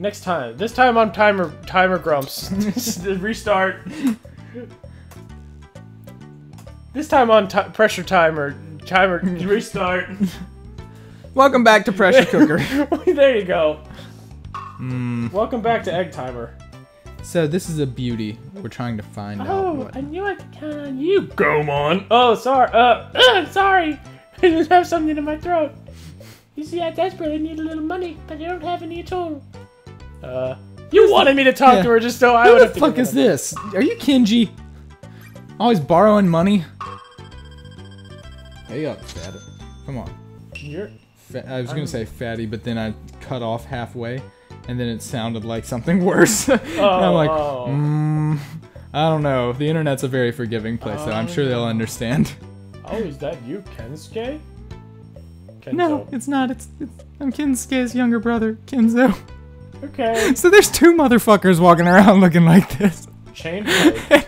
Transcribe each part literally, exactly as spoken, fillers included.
Next time. This time on Timer Timer Grumps. Restart. This time on ti Pressure Timer. Timer Restart. Welcome back to Pressure Cooker. There you go. Mm. Welcome back to Egg Timer. So this is a beauty. We're trying to find oh, out. Oh, what... I knew I could count on you, Goemon. Oh, sorry. Uh, uh, sorry. I just have something in my throat. You see, I desperately need a little money, but I don't have any at all. Uh, you Who's wanted the... me to talk yeah. to her just so I Who would have. Who the fuck is this? Are you Kinji? Always borrowing money. Hey, up, fatty. Come on. You're. Fa I was I'm... gonna say fatty, but then I cut off halfway. And then it sounded like something worse. Oh. And I'm like, mm, I don't know. The internet's a very forgiving place, so I'm sure they'll understand. Oh, is that you, Kensuke? Kenzo. No, it's not. It's, it's I'm Kensuke's younger brother, Kinzo. Okay. So there's two motherfuckers walking around looking like this. Chain play.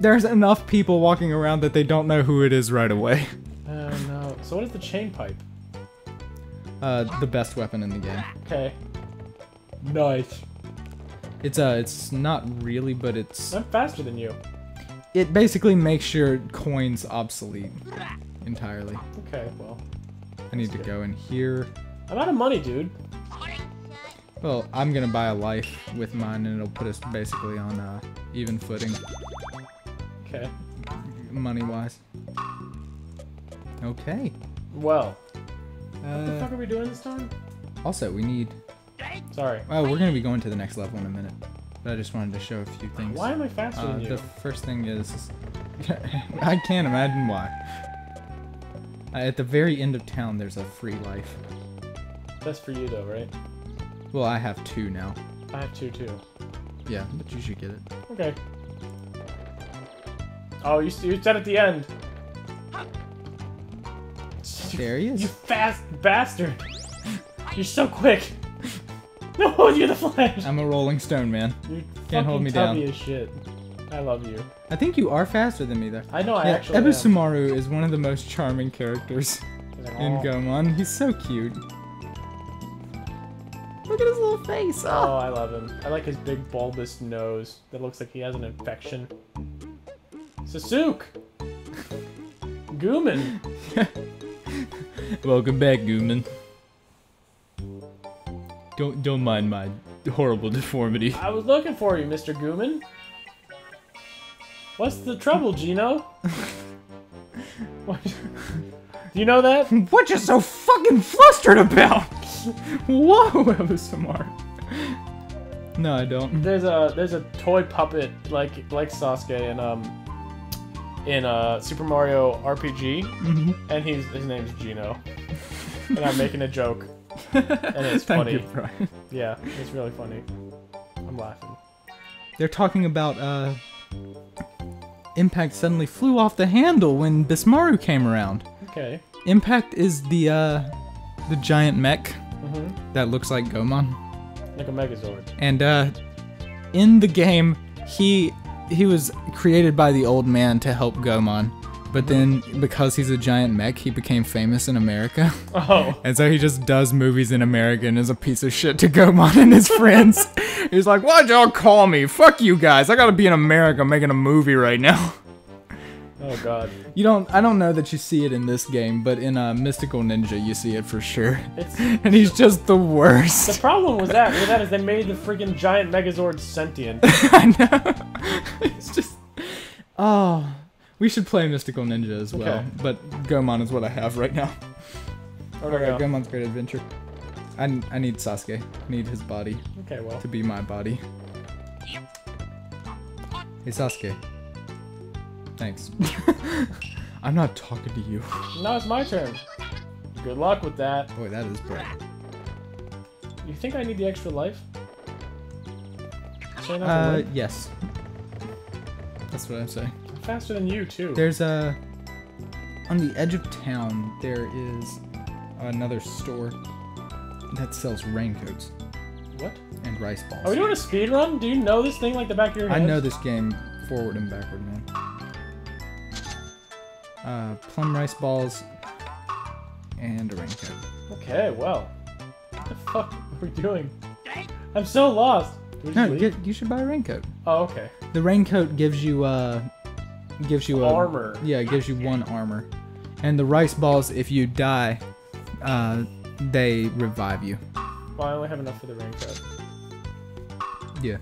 There's enough people walking around that they don't know who it is right away. Oh no. So what is the chain pipe? Uh, the best weapon in the game. Okay. Nice. It's, uh, it's not really, but it's... I'm faster than you. It basically makes your coins obsolete entirely. Okay, well... I need to go in here. I'm out of money, dude. Well, I'm gonna buy a life with mine, and it'll put us basically on, uh, even footing. Okay. Money-wise. Okay. Well... What the fuck are we doing this time? Also, we need... Sorry. Oh, we're going to be going to the next level in a minute. But I just wanted to show a few things. Why am I faster uh, than you? The first thing is... I can't imagine why. Uh, at the very end of town, there's a free life. That's for you, though, right? Well, I have two now. I have two, too. Yeah, but you should get it. Okay. Oh, you, you said at the end. There he is. You fast bastard! You're so quick. No, you're the Flash. I'm a rolling stone, man. You can't hold me down. As shit. I love you. I think you are faster than me, though. I know. Yeah, I actually. Ebu Sumaru is one of the most charming characters oh. in Goemon. He's so cute. Look at his little face. Oh. oh, I love him. I like his big bulbous nose. That looks like he has an infection. Sasuke. Goemon. Welcome back, Goemon. Don't don't mind my horrible deformity. I was looking for you, Mister Goemon. What's the trouble, Geno? What? Do you know that? What you so fucking flustered about? Whoa, that was smart. No, I don't. There's a there's a toy puppet like like Sasuke and um. in uh, Super Mario R P G, mm-hmm. and he's, his name's Geno, and I'm making a joke, and it's funny. Thank you, Brian. Yeah, it's really funny. I'm laughing. They're talking about uh, Impact suddenly flew off the handle when Bismaru came around. Okay. Impact is the uh, the giant mech mm-hmm. that looks like Goemon, like a Megazord. And uh, in the game, he. He was created by the old man to help Goemon, but then because he's a giant mech, he became famous in America. Oh. And so he just does movies in America and is a piece of shit to Goemon and his friends. He's like, why'd y'all call me? Fuck you guys. I gotta be in America making a movie right now. Oh, God. You don't, I don't know that you see it in this game, but in uh, Mystical Ninja, you see it for sure. It's, and he's just the worst. The problem with that, with that is they made the freaking giant Megazord sentient. I know. It's just... Oh. We should play Mystical Ninja as well, okay. But Goemon is what I have right now. Oh, there Alright, go. Goemon's Great Adventure. I, I need Sasuke. I need his body. Okay, well. To be my body. Hey, Sasuke. Thanks. I'm not talking to you. Now it's my turn. Good luck with that. Boy, that is bright. You think I need the extra life? Uh, yes. That's what I'm saying. I'm faster than you, too. There's a... On the edge of town, there is another store that sells raincoats. What? And rice balls. Are we doing a speed run? Do you know this thing like the back of your head? I know this game forward and backward, man. Uh, plum rice balls, and a raincoat. Okay, well. the fuck are we doing? I'm so lost. No, get, you should buy a raincoat. Oh, okay. The raincoat gives you uh, gives you a, armor. Yeah, it gives you one armor. And the rice balls, if you die, uh, they revive you. Well, I only have enough for the raincoat. Yeah.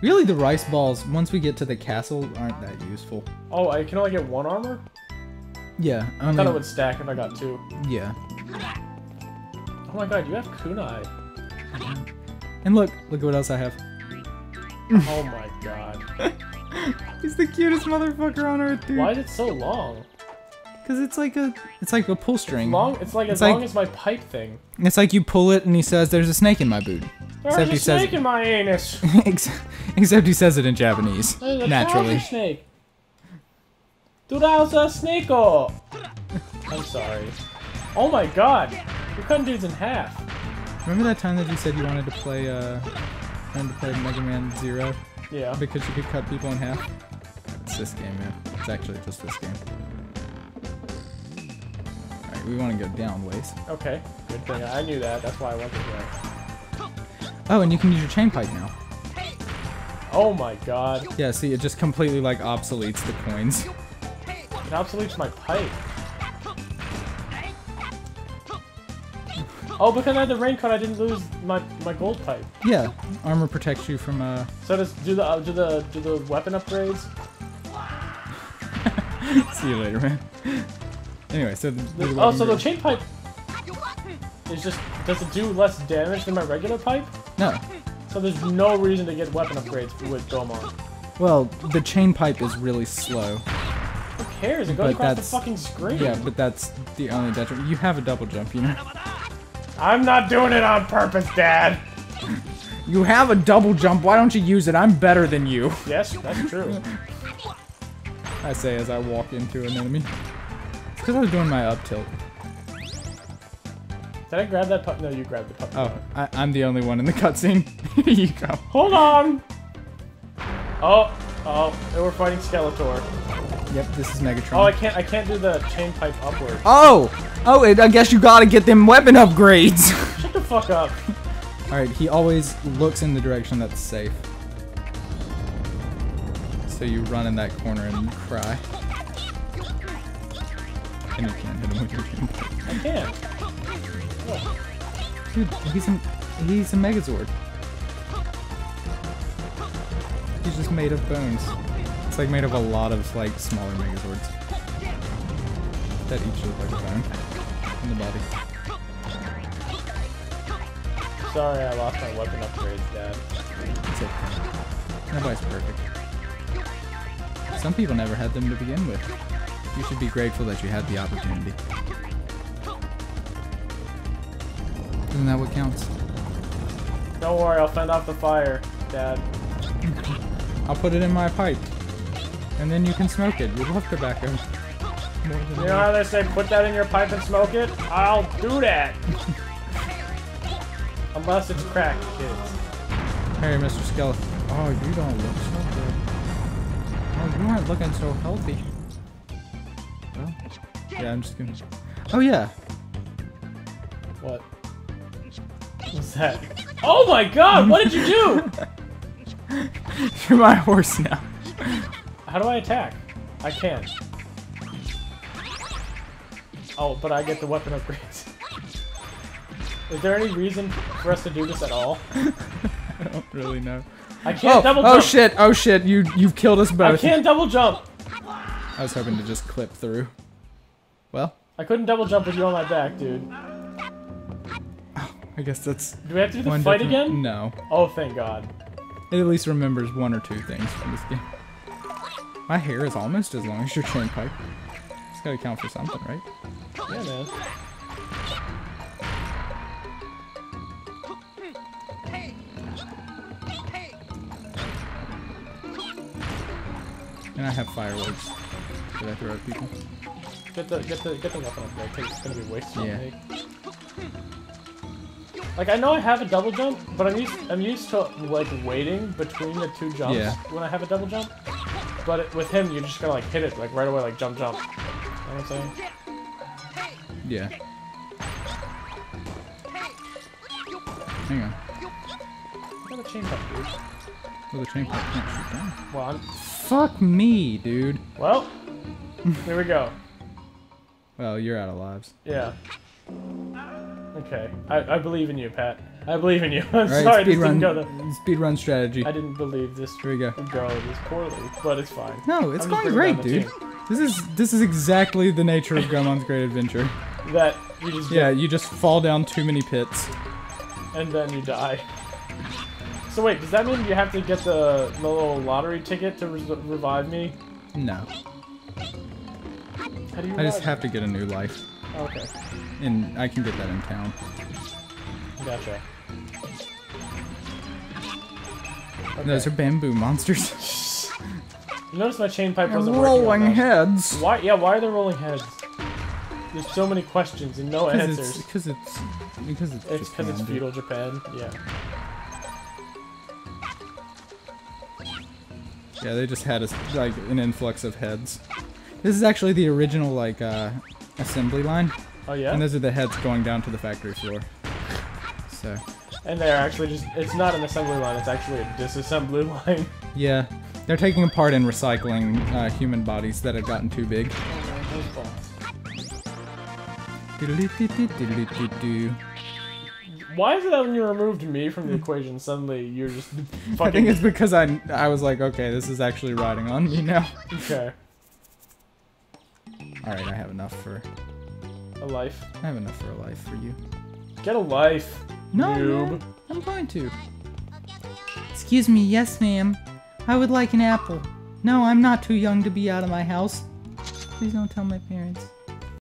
Really, the rice balls, once we get to the castle, aren't that useful. Oh, I can only get one armor? Yeah. Only... I thought it would stack if I got two. Yeah. Oh my god, you have kunai. And look, look at what else I have. Oh my god. He's the cutest motherfucker on earth, dude. Why is it so long? Because it's like a, it's like a pull string. It's long. It's like as it's long like, as my pipe thing. It's like you pull it, and he says, "There's a snake in my boot." There's except a he snake says, in my anus. Except he says it in Japanese. There's a naturally. Snake. Durauza snake. I'm sorry. Oh my god, you're cutting dudes in half. Remember that time that you said you wanted to play, uh, wanted to play Mega Man Zero? Yeah. Because you could cut people in half? It's this game, man. It's actually just this game. Alright, we want to go down ways. Okay. Good thing. I knew that. That's why I went there. Oh, and you can use your chain pipe now. Oh my god. Yeah, see, it just completely, like, obsoletes the coins. It obsoletes my pipe. Oh, because I had the raincoat, I didn't lose my my gold pipe. Yeah, armor protects you from. Uh... So does do the uh, do the do the weapon upgrades? See you later, man. Anyway, so the, the oh, so the chain pipe is just does it do less damage than my regular pipe? No. So there's no reason to get weapon upgrades with Goemon. Well, the chain pipe is really slow. Who cares? It goes but across the fucking screen. Yeah, but that's the only detriment. You have a double jump, you know. I'm not doing it on purpose, Dad! You have a double jump, why don't you use it? I'm better than you. Yes, that's true. I say as I walk into an enemy. It's because I was doing my up tilt. Did I grab that puppy? No, you grabbed the puppy. Oh, I I'm the only one in the cutscene. Here you go. Hold on! Oh, oh, and we're fighting Skeletor. Yep, this is Megatron. Oh, I can't, I can't do the chain pipe upward. Oh! Oh, it, I guess you gotta get them weapon upgrades. Shut the fuck up. Alright, he always looks in the direction that's safe. So you run in that corner and you cry. And you can't hit him with your chain pipe. I can't. What? Dude, he's a, he's a Megazord. He's just made of bones. It's like made of a lot of like smaller Megazords that each look like a bone in the body. Sorry, I lost my weapon upgrades, Dad. It's okay. Nobody's perfect. Some people never had them to begin with. You should be grateful that you had the opportunity. Isn't that what counts? Don't worry, I'll fend off the fire, Dad. I'll put it in my pipe. And then you can smoke it. We love tobacco. You know how they say, put that in your pipe and smoke it? I'll do that! Unless it's cracked, kids. Hey, Mister Skeleton. Oh, you don't look so good. Oh, you aren't looking so healthy. Well, yeah, I'm just gonna... Oh, yeah! What? What's that? Oh my god! What did you do? You're my horse now. How do I attack? I can't. Oh, but I get the weapon upgrades. Is there any reason for us to do this at all? I don't really know. I can't oh, double jump! Oh shit, oh shit, you, you've killed us both. I can't double jump! I was hoping to just clip through. Well? I couldn't double jump with you on my back, dude. Oh, I guess that's... Do we have to do the fight again? No. Oh, thank god. It at least remembers one or two things from this game. My hair is almost as long as your chain pipe. It's gotta count for something, right? Yeah, man. And I have fireworks that I throw at people. Get the get the get the weapon up there. I think it's gonna be wasted. Yeah. Like I know I have a double jump, but I'm used I'm used to like waiting between the two jumps yeah. when I have a double jump. But it, with him, you just gotta like hit it like right away, like jump, jump. You know what I'm saying? Yeah. Hang on. Another chain pop, dude. Another chain pop can't shoot down. Well, I'm... Fuck me, dude. Well, here we go. Well, you're out of lives. Yeah. Okay. I, I believe in you, Pat. I believe in you. I'm right, sorry, this didn't go the... Speed run strategy. I didn't believe this Here we go. girl is poorly, but it's fine. No, it's I'm going great, dude. Team. This is this is exactly the nature of Goemon's Great Adventure. That you just Yeah, you just fall down too many pits. And then you die. So wait, does that mean you have to get the, the little lottery ticket to re revive me? No. How do you I just have to get a new life. Oh, okay. And I can get that in town. Gotcha. Okay. Those are bamboo monsters. You notice my chain pipe wasn't working. Rolling heads. Why? Yeah. Why are they rolling heads? There's so many questions and no answers. Because it's because it's it's because it's feudal Japan. Yeah. Yeah, they just had a, like an influx of heads. This is actually the original like uh, assembly line. Oh yeah. And those are the heads going down to the factory floor. So. And they're actually just—it's not an assembly line; it's actually a disassembly line. Yeah, they're taking apart and recycling uh, human bodies that have gotten too big. Why is it that when you removed me from the equation, suddenly you're just fucking? I think it's because I—I I was like, okay, this is actually riding on me now. Okay. All right, I have enough for a life. I have enough for a life for you. Get a life. No, noob. Man, I'm going to. Excuse me, yes ma'am. I would like an apple. No, I'm not too young to be out of my house. Please don't tell my parents.